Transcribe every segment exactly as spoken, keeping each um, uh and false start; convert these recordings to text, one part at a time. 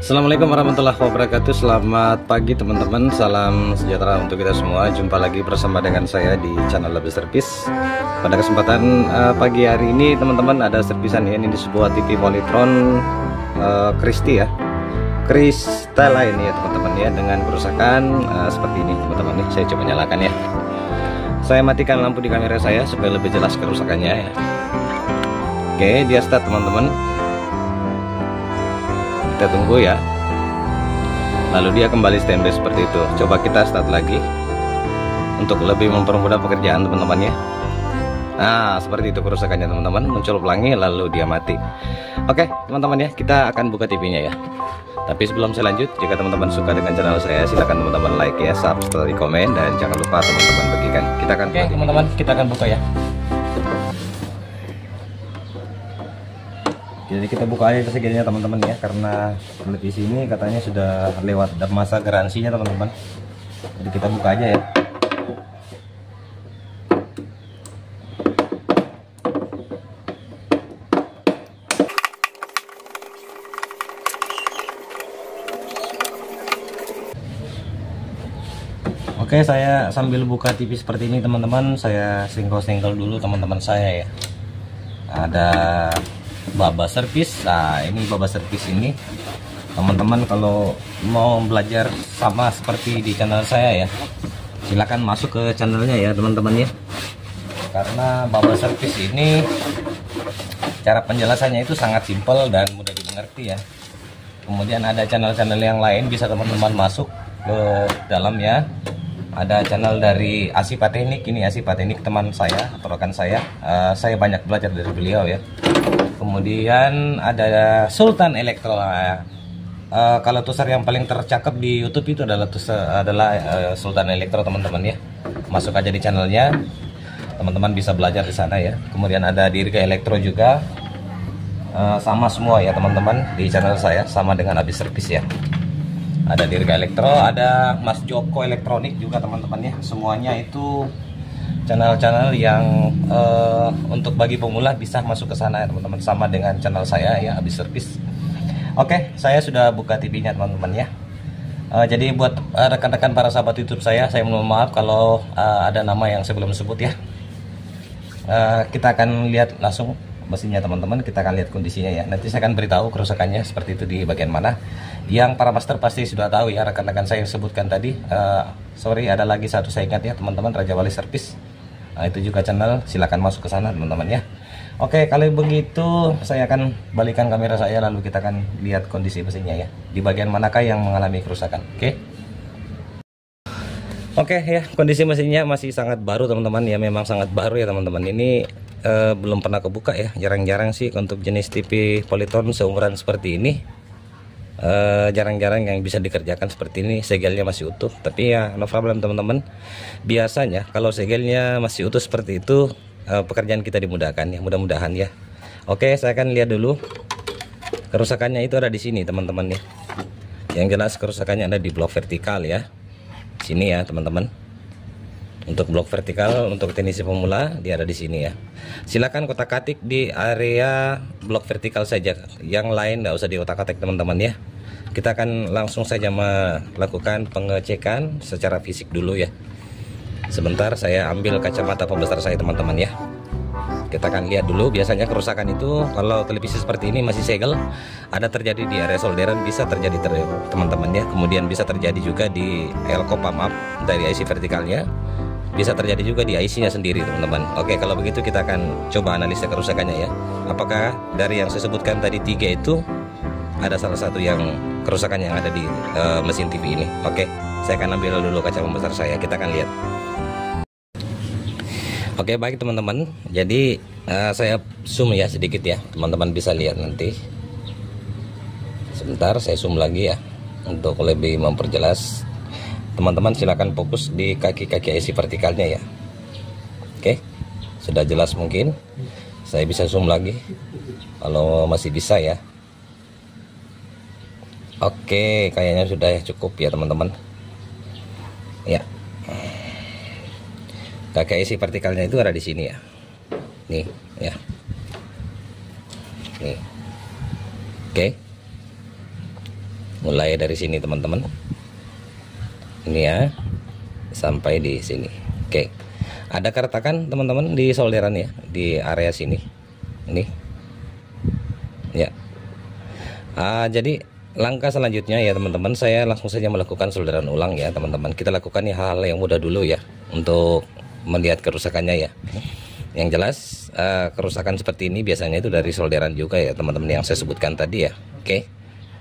Assalamualaikum warahmatullahi wabarakatuh. Selamat pagi teman-teman, salam sejahtera untuk kita semua. Jumpa lagi bersama dengan saya di channel Raja Wali Service. Pada kesempatan uh, pagi hari ini teman-teman, ada servisan ya. Ini di sebuah T V Polytron uh, Kristi ya, Kristela ini ya teman-teman ya, dengan kerusakan uh, seperti ini teman-teman nih. Saya coba nyalakan ya, saya matikan lampu di kamera saya supaya lebih jelas kerusakannya ya. Oke, dia start teman-teman, kita tunggu ya, lalu dia kembali standby seperti itu. Coba kita start lagi untuk lebih mempermudah pekerjaan teman-teman ya. Nah seperti itu kerusakannya teman-teman, muncul pelangi lalu dia mati. Oke teman-teman ya, kita akan buka T V-nya ya. Tapi sebelum saya lanjut, jika teman-teman suka dengan channel saya, silahkan teman-teman like ya, subscribe, komen, dan jangan lupa teman-teman bagikan. Kita akan Oke teman-teman, kita akan buka ya. Jadi kita buka aja segitinya teman-teman ya, karena kulit di sini katanya sudah lewat masa garansinya teman-teman. Jadi kita buka aja ya. Oke, saya sambil buka T V seperti ini teman-teman, saya singkol-singkol dulu teman-teman saya ya. Ada Baba Servis. Nah ini Baba Servis ini teman-teman, kalau mau belajar sama seperti di channel saya ya, silahkan masuk ke channelnya ya teman-teman ya. Karena Baba Servis ini cara penjelasannya itu sangat simpel dan mudah dimengerti ya. Kemudian ada channel-channel yang lain, bisa teman-teman masuk ke dalamnya. Ada channel dari A S I Pa Teknik. Ini A S I Pa Teknik teman saya atau rekan saya, uh, saya banyak belajar dari beliau ya. Kemudian ada Sultan Elektro. Uh, kalau tuser yang paling tercakap di YouTube itu adalah tuser, adalah uh, Sultan Elektro teman-teman ya. Masuk aja di channelnya, teman-teman bisa belajar di sana ya. Kemudian ada Dirga Elektro juga, uh, sama semua ya teman-teman di channel saya, sama dengan A B I Servis ya. Ada Dirga Elektro, ada Mas Joko Elektronik juga teman-teman ya. Semuanya itu channel-channel yang uh, untuk bagi pemula bisa masuk ke sana ya teman-teman, sama dengan channel saya ya, A B I Servis. Oke, saya sudah buka T V-nya teman-teman ya. Uh, jadi buat rekan-rekan uh, para sahabat YouTube saya, saya mohon maaf kalau uh, ada nama yang saya belum sebut ya. Uh, kita akan lihat langsung mesinnya teman-teman, kita akan lihat kondisinya ya. Nanti saya akan beritahu kerusakannya seperti itu di bagian mana. Yang para master pasti sudah tahu ya, rekan-rekan saya yang sebutkan tadi. Uh, sorry, ada lagi satu saya ingat ya teman-teman, Raja Wali Service. Nah, itu juga channel, silahkan masuk ke sana teman-teman ya. Oke, kalau begitu saya akan balikan kamera saya, lalu kita akan lihat kondisi mesinnya ya, di bagian manakah yang mengalami kerusakan. Oke Oke ya, kondisi mesinnya masih sangat baru teman-teman ya, memang sangat baru ya teman-teman. Ini eh, belum pernah kebuka ya, jarang-jarang sih untuk jenis T V Polytron seumuran seperti ini. Jarang-jarang uh, yang bisa dikerjakan seperti ini. Segelnya masih utuh, tapi ya no problem teman-teman. Biasanya kalau segelnya masih utuh seperti itu, uh, pekerjaan kita dimudahkan ya, mudah-mudahan ya. Oke, saya akan lihat dulu kerusakannya itu ada di sini teman-teman ya. Yang jelas kerusakannya ada di blok vertikal ya, sini ya teman-teman. Untuk blok vertikal untuk teknisi pemula dia ada di sini ya. Silakan kotak-katik di area blok vertikal saja, yang lain nggak usah diotak-katik teman-teman ya. Kita akan langsung saja melakukan pengecekan secara fisik dulu ya. Sebentar, saya ambil kacamata pembesar saya teman-teman ya. Kita akan lihat dulu. Biasanya kerusakan itu kalau televisi seperti ini masih segel, ada terjadi di area solderan, bisa terjadi teman-teman ya. Kemudian bisa terjadi juga di elko pump up dari I C vertikalnya, bisa terjadi juga di I C-nya sendiri teman-teman. Oke, kalau begitu kita akan coba analisa kerusakannya ya. Apakah dari yang saya sebutkan tadi tiga itu ada salah satu yang kerusakan yang ada di uh, mesin T V ini. Oke, saya akan ambil dulu kaca pembesar saya, kita akan lihat. Oke baik teman-teman, jadi uh, saya zoom ya sedikit ya, teman-teman bisa lihat nanti. Sebentar, saya zoom lagi ya untuk lebih memperjelas. Teman-teman silahkan fokus di kaki-kaki I C vertikalnya ya. Oke, sudah jelas mungkin. Saya bisa zoom lagi kalau masih bisa ya. Oke, kayaknya sudah cukup ya teman-teman ya. Kaki I C vertikalnya itu ada di sini ya. Nih ya, nih. Oke, mulai dari sini teman-teman, ini ya, sampai di sini. Oke, ada keretakan teman-teman di solderan ya, di area sini ini ya. Ah, jadi langkah selanjutnya ya teman-teman, saya langsung saja melakukan solderan ulang ya teman-teman. Kita lakukan ya hal-hal yang mudah dulu ya, untuk melihat kerusakannya ya. Yang jelas uh, kerusakan seperti ini biasanya itu dari solderan juga ya teman-teman, yang saya sebutkan tadi ya. Oke, okay.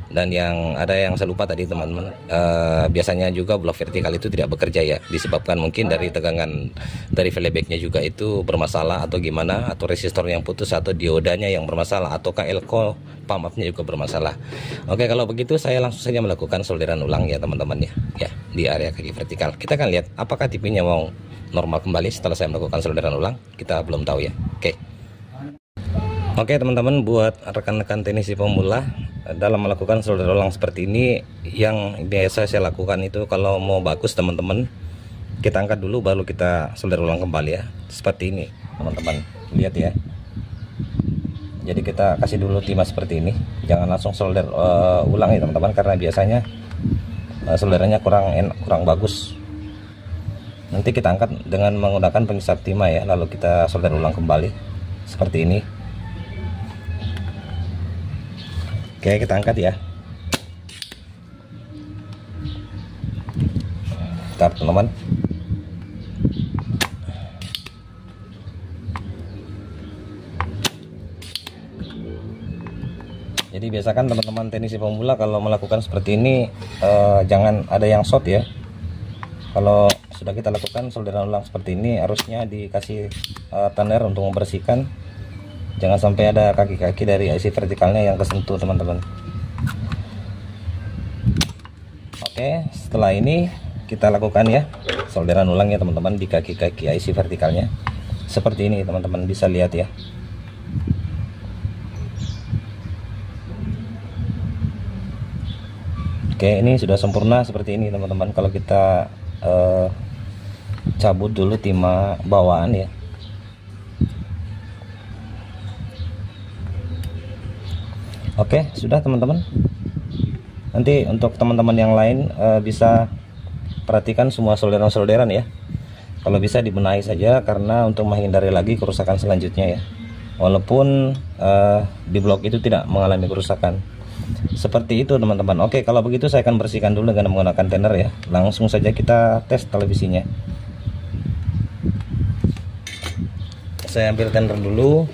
Dan yang ada yang saya lupa tadi teman-teman, uh, biasanya juga blok vertikal itu tidak bekerja ya, disebabkan mungkin dari tegangan dari flybacknya juga itu bermasalah atau gimana, atau resistor yang putus, atau diodanya yang bermasalah, atau elko pump up-nya juga bermasalah. Oke, okay, kalau begitu saya langsung saja melakukan solderan ulang ya teman-teman ya, ya di area kaki vertikal. Kita akan lihat apakah T V-nya mau normal kembali setelah saya melakukan solderan ulang. Kita belum tahu ya. Oke, okay. Oke, okay, teman-teman, buat rekan-rekan teknisi pemula, dalam melakukan solderan ulang seperti ini, yang biasa saya lakukan itu, kalau mau bagus teman-teman, kita angkat dulu baru kita solder ulang kembali ya, seperti ini teman-teman, lihat ya. Jadi kita kasih dulu timah seperti ini, jangan langsung solder uh, ulang ya teman-teman, karena biasanya uh, solderannya kurang enak, kurang bagus. Nanti kita angkat dengan menggunakan pengisap timah ya, lalu kita solder ulang kembali seperti ini. Oke, kita angkat ya. Bentar teman-teman. Jadi biasakan teman-teman teknisi pemula kalau melakukan seperti ini, eh, jangan ada yang short ya. Kalau sudah kita lakukan solderan ulang seperti ini, harusnya dikasih uh, toner untuk membersihkan, jangan sampai ada kaki-kaki dari A S I vertikalnya yang kesentuh teman-teman. Oke, setelah ini kita lakukan ya solderan ulang ya teman-teman di kaki-kaki A S I vertikalnya seperti ini teman-teman, bisa lihat ya. Oke, ini sudah sempurna seperti ini teman-teman. Kalau kita uh, cabut dulu timah bawaan ya. Oke, sudah teman-teman. Nanti untuk teman-teman yang lain uh, bisa perhatikan semua solderan-solderan ya, kalau bisa dibenahi saja, karena untuk menghindari lagi kerusakan selanjutnya ya, walaupun uh, di blok itu tidak mengalami kerusakan. Seperti itu teman-teman. Oke, kalau begitu saya akan bersihkan dulu dengan menggunakan thinner ya. Langsung saja kita tes televisinya. Saya ambil thinner dulu.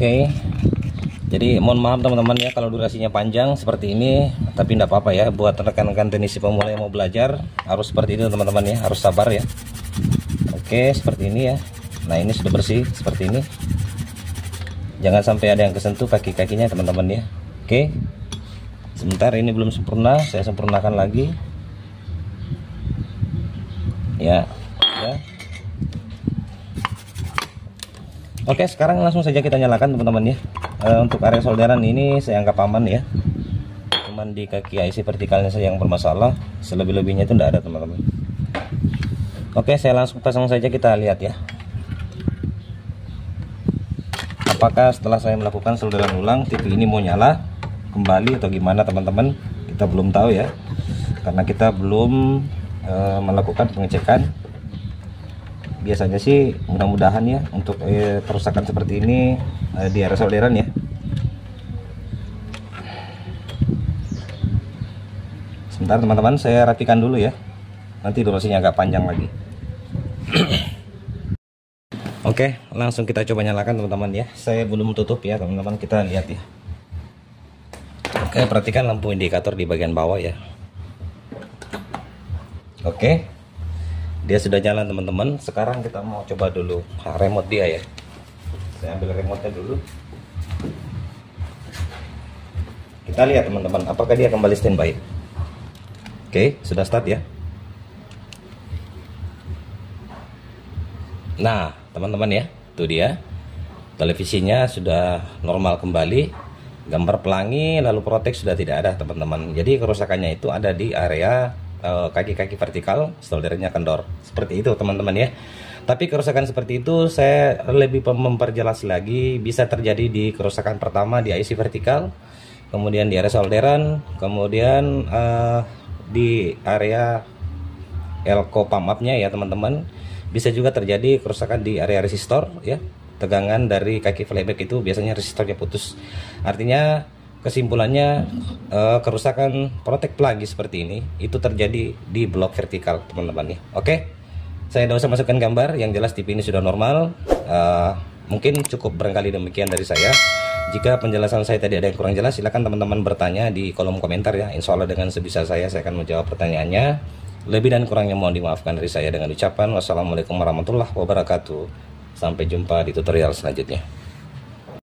Oke, jadi mohon maaf teman-teman ya kalau durasinya panjang seperti ini, tapi tidak apa-apa ya, buat rekan-rekan teknisi pemula yang mau belajar harus seperti itu teman-teman ya, harus sabar ya. Oke, seperti ini ya. Nah, ini sudah bersih seperti ini, jangan sampai ada yang kesentuh kaki-kakinya teman-teman ya. Oke, sebentar, ini belum sempurna, saya sempurnakan lagi ya, ya. Oke, sekarang langsung saja kita nyalakan teman-teman ya. E, untuk area solderan ini saya anggap aman ya, cuman di kaki A S I vertikalnya saya yang bermasalah, selebih-lebihnya itu tidak ada teman-teman. Oke, saya langsung pasang saja, kita lihat ya apakah setelah saya melakukan solderan ulang T V ini mau nyala kembali atau gimana teman-teman, kita belum tahu ya, karena kita belum e, melakukan pengecekan. Biasanya sih mudah-mudahan ya untuk e, kerusakan seperti ini e, di area solderan ya, sebentar teman-teman, saya rapikan dulu ya, nanti durasinya agak panjang lagi. Oke, langsung kita coba nyalakan teman-teman ya. Saya belum tutup ya teman-teman, kita lihat ya. Oke, perhatikan lampu indikator di bagian bawah ya. Oke, dia sudah jalan teman-teman. Sekarang kita mau coba dulu remote dia ya. Saya ambil remote-nya dulu, kita lihat teman-teman apakah dia kembali standby. Oke, sudah start ya. Nah teman-teman ya, itu dia televisinya sudah normal kembali, gambar pelangi lalu protek sudah tidak ada teman-teman. Jadi kerusakannya itu ada di area kaki-kaki vertikal, soldernya kendor. Seperti itu teman-teman ya. Tapi kerusakan seperti itu saya lebih memperjelas lagi, bisa terjadi di kerusakan pertama di I C vertikal, kemudian di area solderan, kemudian uh, di area elko pump up-nya ya teman-teman. Bisa juga terjadi kerusakan di area resistor ya. Tegangan dari kaki flyback itu biasanya resistornya putus. Artinya kesimpulannya uh, kerusakan protek plagi seperti ini itu terjadi di blok vertikal teman-teman ya. Oke, saya tidak usah masukkan gambar, yang jelas T V ini sudah normal. uh, Mungkin cukup barangkali demikian dari saya. Jika penjelasan saya tadi ada yang kurang jelas, silahkan teman-teman bertanya di kolom komentar ya. Insya Allah dengan sebisa saya, saya akan menjawab pertanyaannya. Lebih dan kurangnya mohon dimaafkan dari saya. Dengan ucapan wassalamualaikum warahmatullahi wabarakatuh. Sampai jumpa di tutorial selanjutnya.